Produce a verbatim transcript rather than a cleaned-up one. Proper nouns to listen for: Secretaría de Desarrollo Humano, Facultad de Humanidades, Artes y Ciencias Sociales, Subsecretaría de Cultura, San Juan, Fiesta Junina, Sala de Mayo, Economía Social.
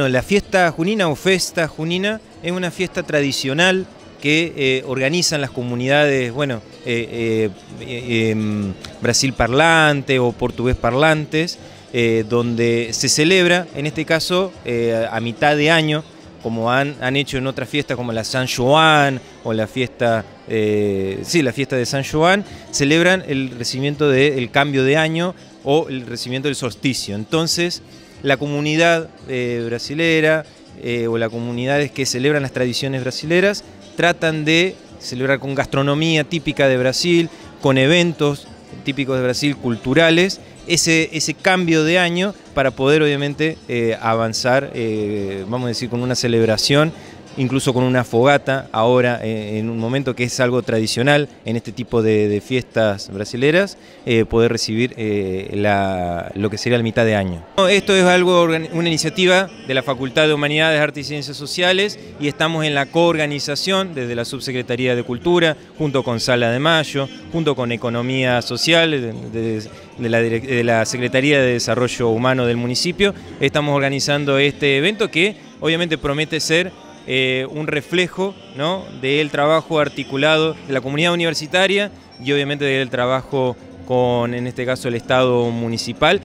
La fiesta junina o festa junina es una fiesta tradicional que eh, organizan las comunidades, bueno, eh, eh, eh, Brasil parlante o portugués parlantes, eh, donde se celebra, en este caso, eh, a mitad de año, como han, han hecho en otras fiestas como la San Juan o la fiesta, eh, sí, la fiesta de San Juan, celebran el recibimiento del cambio de año o el recibimiento del solsticio. Entonces, la comunidad eh, brasilera eh, o las comunidades que celebran las tradiciones brasileras tratan de celebrar con gastronomía típica de Brasil, con eventos típicos de Brasil, culturales, ese, ese cambio de año para poder obviamente eh, avanzar, eh, vamos a decir, con una celebración, incluso con una fogata ahora eh, en un momento que es algo tradicional en este tipo de, de fiestas brasileras, eh, poder recibir eh, la, lo que sería la mitad de año. Esto es algo, una iniciativa de la Facultad de Humanidades, Artes y Ciencias Sociales, y estamos en la coorganización desde la Subsecretaría de Cultura, junto con Sala de Mayo, junto con Economía Social, de, de, de, la, de la Secretaría de Desarrollo Humano del municipio. Estamos organizando este evento que obviamente promete ser Eh, un reflejo, ¿no?, del trabajo articulado de la comunidad universitaria y obviamente del trabajo con, en este caso, el Estado municipal.